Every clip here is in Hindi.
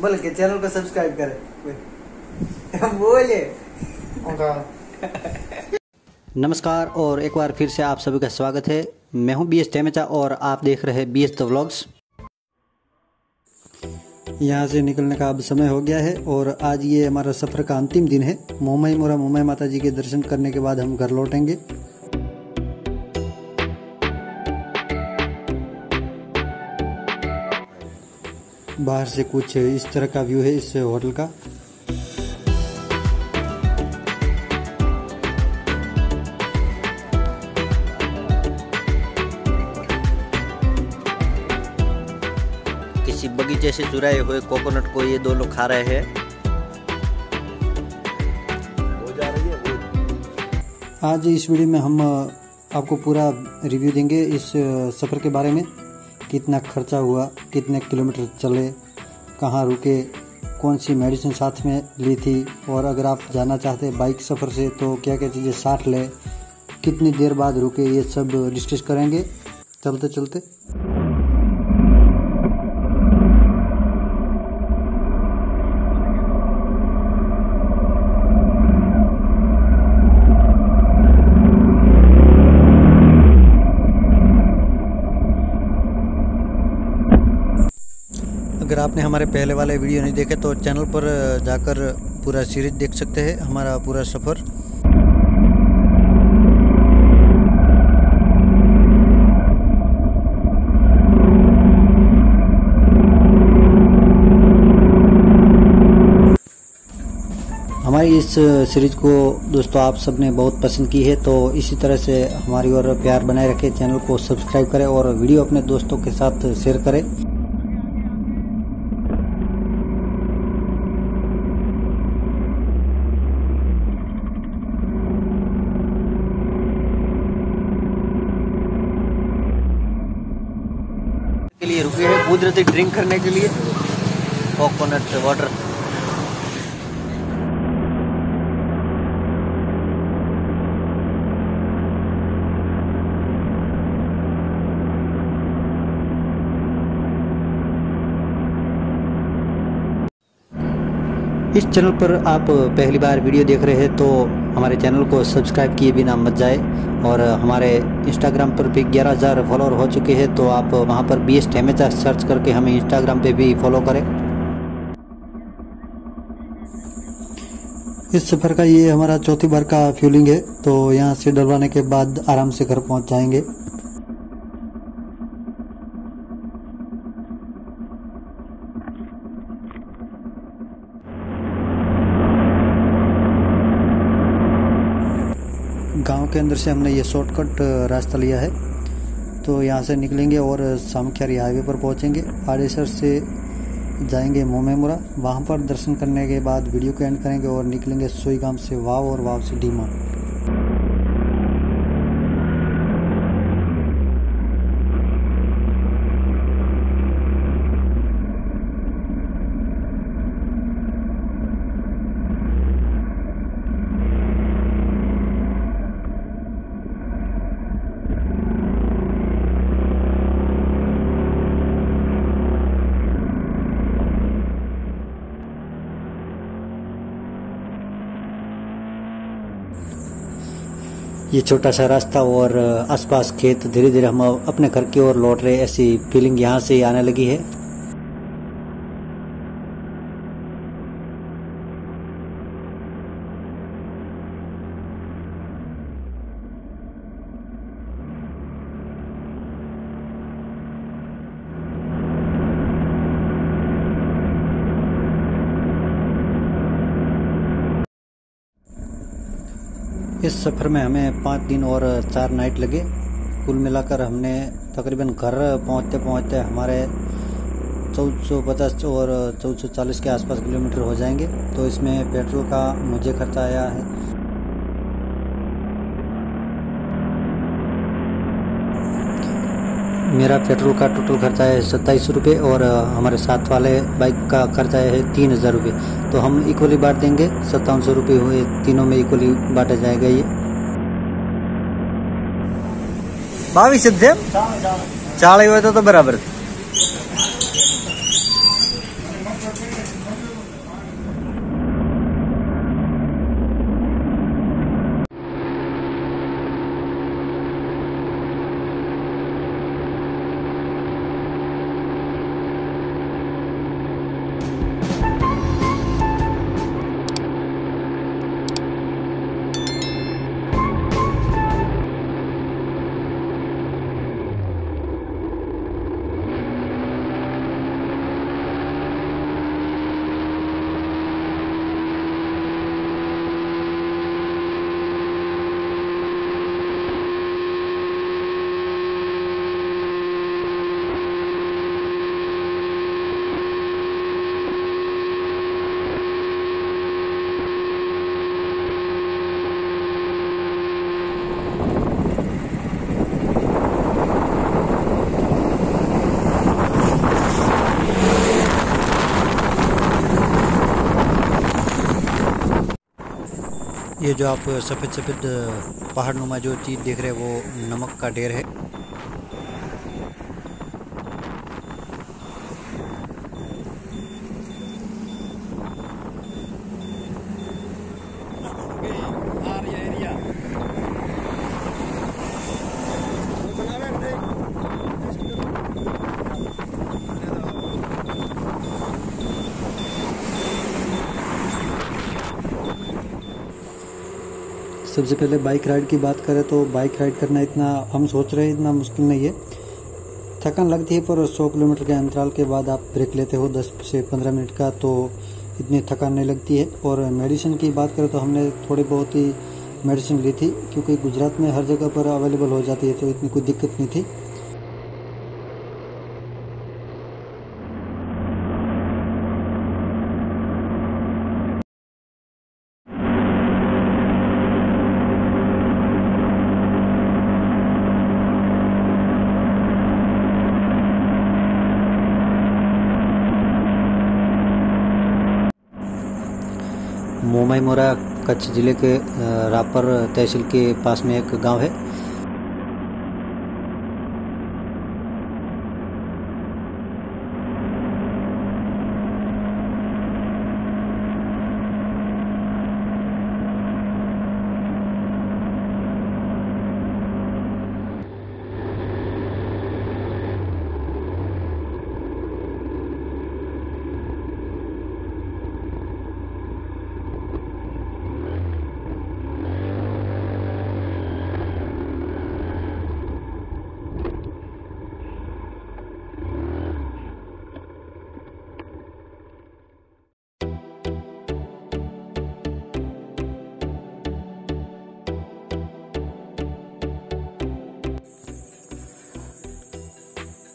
बोल के चैनल को सब्सक्राइब करें बोले। नमस्कार और एक बार फिर से आप सभी का स्वागत है। मैं हूं बीएस धमेचा और आप देख रहे हैं बीएस व्लॉग्स। यहाँ से निकलने का अब समय हो गया है और आज ये हमारा सफ़र का अंतिम दिन है। मोम्मई मोरा मोमाई माता जी के दर्शन करने के बाद हम घर लौटेंगे। बाहर से कुछ इस तरह का व्यू है इस होटल का। बगीचे से चुराए हुए कोकोनट को ये दो लोग खा रहे हैं। आज इस वीडियो में हम आपको पूरा रिव्यू देंगे इस सफ़र के बारे में। कितना खर्चा हुआ, कितने किलोमीटर चले, कहाँ रुके, कौन सी मेडिसिन साथ में ली थी, और अगर आप जाना चाहते हैं बाइक सफ़र से तो क्या क्या चीज़ें साथ लें, कितनी देर बाद रुके, ये सब डिस्कस करेंगे। चलते चलते अगर आपने हमारे पहले वाले वीडियो नहीं देखे तो चैनल पर जाकर पूरा सीरीज देख सकते हैं, हमारा पूरा सफ़र। हमारी इस सीरीज को दोस्तों आप सबने बहुत पसंद की है, तो इसी तरह से हमारी और प्यार बनाए रखें, चैनल को सब्सक्राइब करें और वीडियो अपने दोस्तों के साथ शेयर करें। के लिए रुके हैं कुदरती ड्रिंक करने के लिए कोकोनट वाटर। इस चैनल पर आप पहली बार वीडियो देख रहे हैं तो हमारे चैनल को सब्सक्राइब किए बिना मत जाए। और हमारे इंस्टाग्राम पर भी 11,000 फॉलोअर हो चुके हैं, तो आप वहां पर बीएस धमेचा सर्च करके हमें इंस्टाग्राम पे भी फॉलो करें। इस सफ़र का ये हमारा चौथी बार का फ्यूलिंग है, तो यहां से डलवाने के बाद आराम से घर पहुँच जाएंगे। गांव के अंदर से हमने ये शॉर्टकट रास्ता लिया है, तो यहाँ से निकलेंगे और सामख्यारी हाईवे पर पहुँचेंगे। आड़ेसर से जाएंगे मोम्मई मोरा, वहाँ पर दर्शन करने के बाद वीडियो को एंड करेंगे और निकलेंगे सोई गांव से वाव और वाव से डीमा। ये छोटा सा रास्ता और आसपास खेत, धीरे धीरे हम अपने घर की ओर लौट रहे, ऐसी फीलिंग यहाँ से आने लगी है। इस सफ़र में हमें 5 दिन और 4 नाइट लगे। कुल मिलाकर हमने तकरीबन घर पहुंचते पहुंचते हमारे 1450 और 1440 के आसपास किलोमीटर हो जाएंगे। तो इसमें पेट्रोल का मुझे खर्चा आया है। मेरा पेट्रोल का टोटल खर्चा है 27 रुपये और हमारे साथ वाले बाइक का खर्चा है 3,000 रुपये। तो हम इक्वली बांट देंगे, 57 रुपये हुए, तीनों में इक्वली बांटा जाएगा। ये भावी सिद्धेम चाले हुए तो बराबर। ये जो आप सफ़ेद सफ़ेद पहाड़ नुमा जो चीज़ देख रहे हैं वो नमक का ढेर है। सबसे पहले बाइक राइड की बात करें तो बाइक राइड करना इतना हम सोच रहे हैं इतना मुश्किल नहीं है, थकान लगती है पर 100 किलोमीटर के अंतराल के बाद आप ब्रेक लेते हो 10 से 15 मिनट का, तो इतनी थकान नहीं लगती है। और मेडिसिन की बात करें तो हमने थोड़ी बहुत ही मेडिसिन ली थी क्योंकि गुजरात में हर जगह पर अवेलेबल हो जाती है तो इतनी कोई दिक्कत नहीं थी। मोमाई मोरा कच्छ ज़िले के रापर तहसील के पास में एक गांव है।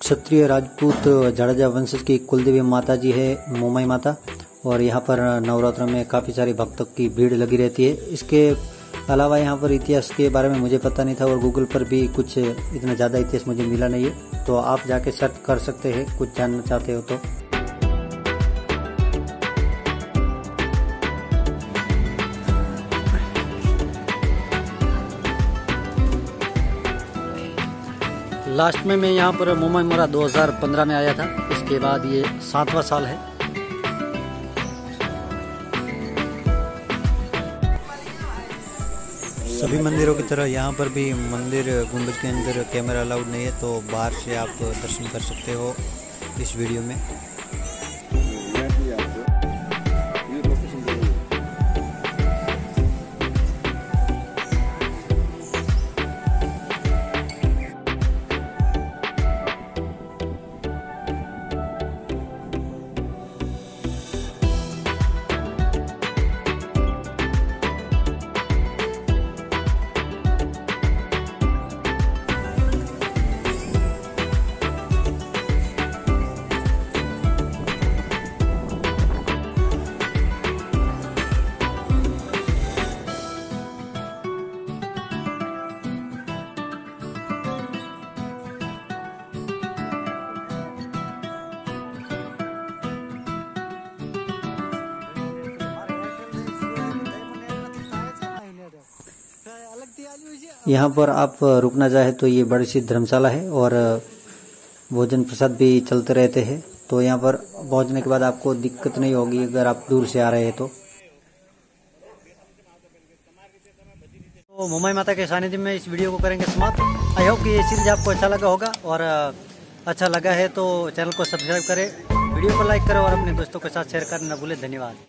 क्षत्रिय राजपूत जड़ाजा वंश की कुलदेवी माता जी है मोमाई माता, और यहाँ पर नवरात्र में काफ़ी सारे भक्तों की भीड़ लगी रहती है। इसके अलावा यहाँ पर इतिहास के बारे में मुझे पता नहीं था और गूगल पर भी कुछ इतना ज़्यादा इतिहास मुझे मिला नहीं है, तो आप जाके सर्च कर सकते हैं कुछ जानना चाहते हो तो। लास्ट में मैं यहाँ पर मोमाई मोरा 2015 में आया था, इसके बाद ये 7वां साल है। सभी मंदिरों की तरह यहाँ पर भी मंदिर गुंबज के अंदर कैमरा अलाउड नहीं है, तो बाहर से आप दर्शन कर सकते हो इस वीडियो में। यहाँ पर आप रुकना चाहे तो ये बड़ी सी धर्मशाला है और भोजन प्रसाद भी चलते रहते हैं, तो यहाँ पर पहुँचने के बाद आपको दिक्कत नहीं होगी अगर आप दूर से आ रहे हैं तो। मोमाई माता के सानिध्य में इस वीडियो को करेंगे समाप्त। आई होप कि ये सीरीज आपको अच्छा लगा होगा, और अच्छा लगा है तो चैनल को सब्सक्राइब करें, वीडियो को लाइक करें और अपने दोस्तों के साथ शेयर करना न भूलें। धन्यवाद।